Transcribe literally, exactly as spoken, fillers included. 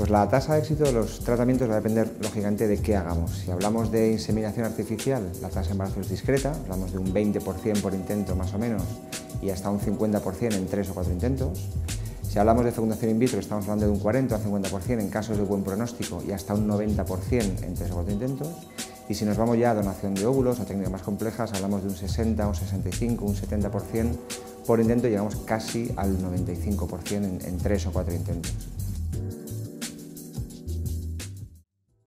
Pues la tasa de éxito de los tratamientos va a depender, lógicamente, de qué hagamos. Si hablamos de inseminación artificial, la tasa de embarazo es discreta, hablamos de un veinte por ciento por intento más o menos y hasta un cincuenta por ciento en tres o cuatro intentos. Si hablamos de fecundación in vitro, estamos hablando de un cuarenta o cincuenta por ciento en casos de buen pronóstico y hasta un noventa por ciento en tres o cuatro intentos. Y si nos vamos ya a donación de óvulos o técnicas más complejas, hablamos de un sesenta, un sesenta y cinco, un setenta por ciento por intento y llegamos casi al noventa y cinco por ciento en, en tres o cuatro intentos.